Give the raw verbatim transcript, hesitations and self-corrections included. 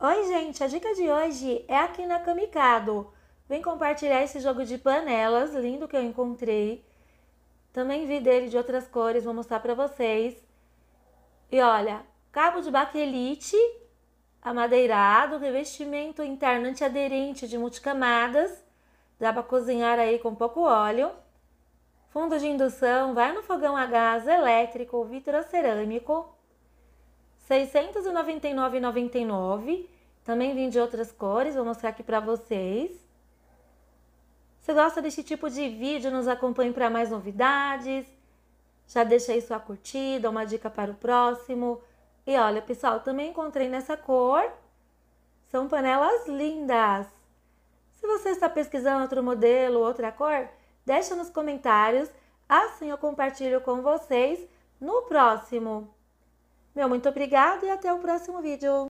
Oi, gente! A dica de hoje é aqui na Camicado. Vim compartilhar esse jogo de panelas lindo que eu encontrei. Também vi dele de outras cores, vou mostrar pra vocês. E olha, cabo de baquelite amadeirado, revestimento interno antiaderente de multicamadas. Dá pra cozinhar aí com pouco óleo. Fundo de indução, vai no fogão a gás elétrico ou vitrocerâmico. seiscentos e noventa e nove reais e noventa e nove centavos. Também vim de outras cores, vou mostrar aqui para vocês. Se gosta desse tipo de vídeo, nos acompanhe para mais novidades. Já deixa aí sua curtida, uma dica para o próximo. E olha, pessoal, também encontrei nessa cor. São panelas lindas. Se você está pesquisando outro modelo, outra cor, deixa nos comentários. Assim eu compartilho com vocês no próximo. Meu muito obrigado e até o próximo vídeo.